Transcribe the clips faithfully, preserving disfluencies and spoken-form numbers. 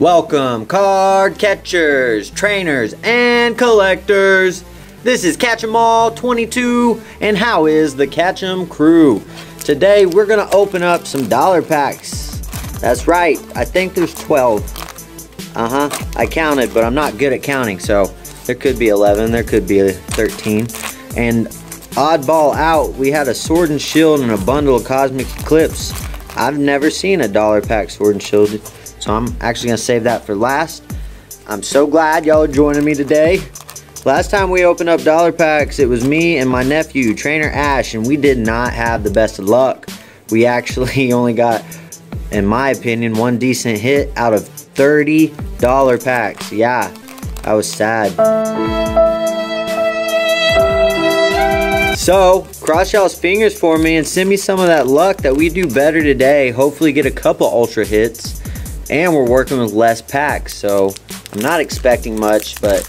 Welcome card catchers, trainers, and collectors. This is Catch'em All twenty-two, and how is the Catch'em Crew? Today we're gonna open up some dollar packs. That's right, I think there's twelve. Uh-huh, I counted, but I'm not good at counting, so there could be eleven, there could be thirteen. And oddball out, we had a Sword and Shield and a bundle of Cosmic Eclipse. I've never seen a dollar pack Sword and Shield, so I'm actually going to save that for last. I'm so glad y'all are joining me today. Last time we opened up dollar packs, it was me and my nephew, Trainer Ash, and we did not have the best of luck. We actually only got, in my opinion, one decent hit out of thirty dollar packs. Yeah, I was sad. So, cross y'all's fingers for me and send me some of that luck that we do better today. Hopefully get a couple ultra hits. And we're working with less packs, so I'm not expecting much, but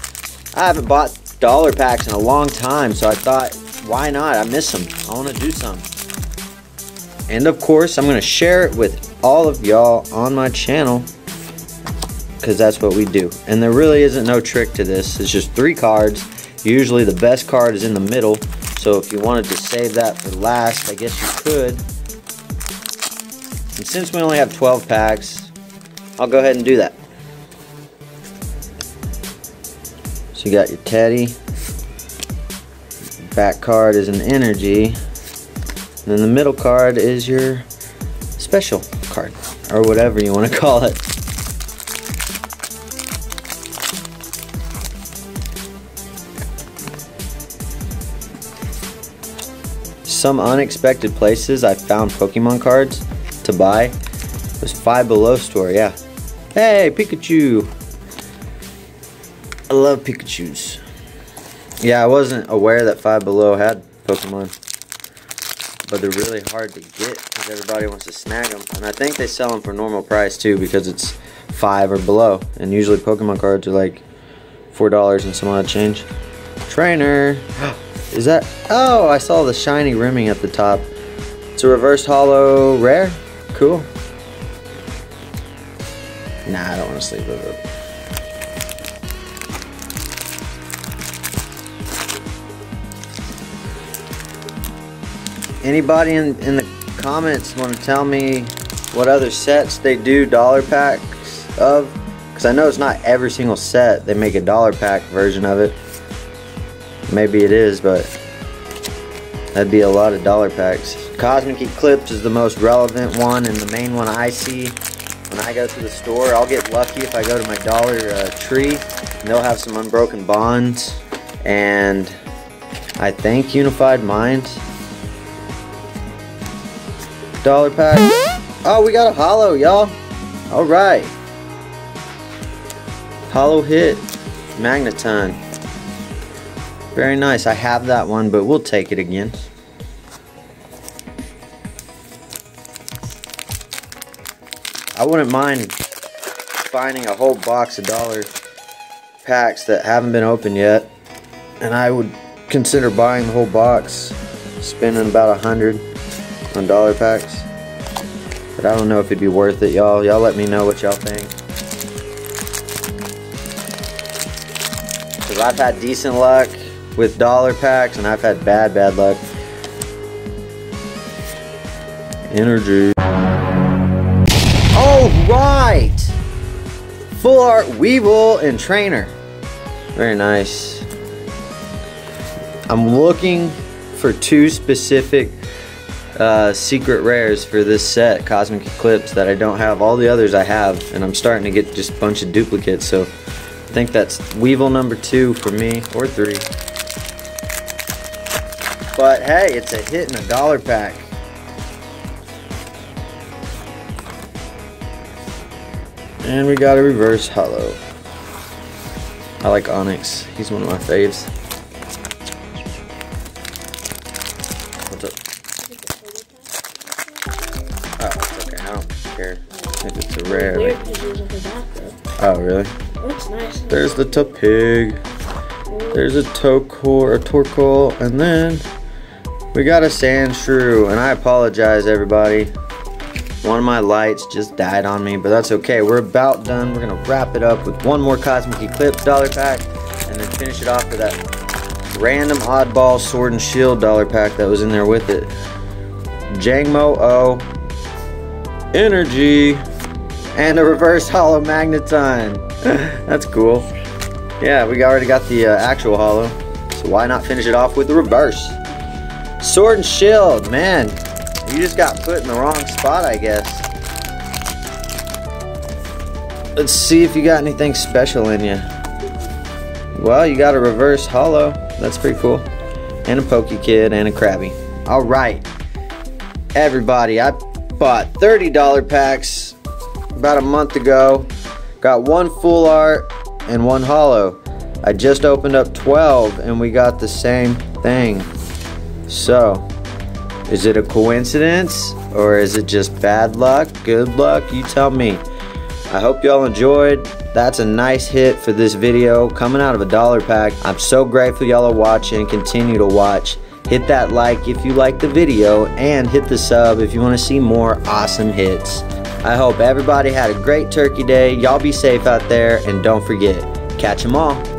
I haven't bought dollar packs in a long time, so I thought, why not? I miss them. I want to do some. And of course, I'm going to share it with all of y'all on my channel, because that's what we do. And there really isn't no trick to this. It's just three cards. Usually the best card is in the middle, so if you wanted to save that for last, I guess you could. And since we only have twelve packs, I'll go ahead and do that. So you got your Teddy. Back card is an energy. And then the middle card is your special card, or whatever you want to call it. Some unexpected places I found Pokemon cards to buy. It was Five Below store, yeah. Hey, Pikachu! I love Pikachus. Yeah, I wasn't aware that Five Below had Pokemon. But they're really hard to get because everybody wants to snag them. And I think they sell them for normal price too because it's five or below. And usually Pokemon cards are like four dollars and some odd change. Trainer! Is that... Oh, I saw the shiny rimming at the top. It's a reverse holo rare. Cool. Nah, I don't want to sleep with it. Anybody in, in the comments want to tell me what other sets they do dollar packs of? Because I know it's not every single set they make a dollar pack version of it. Maybe it is, but that'd be a lot of dollar packs. Cosmic Eclipse is the most relevant one and the main one I see. When I go to the store, I'll get lucky if I go to my Dollar uh, Tree, and they'll have some Unbroken Bonds, and I think Unified Minds. Dollar packs. Oh, we got a holo, y'all. Alright. Holo hit. Magneton. Very nice. I have that one, but we'll take it again. I wouldn't mind finding a whole box of dollar packs that haven't been opened yet, and I would consider buying the whole box, spending about a hundred on dollar packs, but I don't know if it'd be worth it, y'all. Y'all let me know what y'all think, because I've had decent luck with dollar packs, and I've had bad, bad luck. Energy. Right, full art Weevil and Trainer. Very nice. I'm looking for two specific uh, secret rares for this set, Cosmic Eclipse, that I don't have. All the others I have, and I'm starting to get just a bunch of duplicates. So I think that's Weevil number two for me, or three. But hey, it's a hit in a dollar pack. And we got a reverse holo. I like Onyx. He's one of my faves. What's up? Oh, okay. I don't care if it's a rare. Oh, really? Looks nice. There's the Tapig. There's a Torkoal, a Torkoal, and then we got a Sand Shrew. And I apologize, everybody. One of my lights just died on me, but that's okay. We're about done. We're going to wrap it up with one more Cosmic Eclipse dollar pack and then finish it off with that random oddball Sword and Shield dollar pack that was in there with it. Jangmo O, Energy, and a reverse holo Magneton. That's cool. Yeah, we already got the uh, actual holo, so why not finish it off with the reverse? Sword and Shield, man. You just got put in the wrong spot, I guess. Let's see if you got anything special in you. Well, you got a reverse holo. That's pretty cool. And a Poke Kid and a Krabby. All right, everybody, I bought thirty dollar packs about a month ago. Got one full art and one holo. I just opened up twelve and we got the same thing. So, is it a coincidence or is it just bad luck, good luck? You tell me. I hope y'all enjoyed. That's a nice hit for this video coming out of a dollar pack. I'm so grateful y'all are watching. Continue to watch. Hit that like if you like the video and hit the sub if you want to see more awesome hits. I hope everybody had a great Turkey Day. Y'all be safe out there and don't forget, catch 'em all.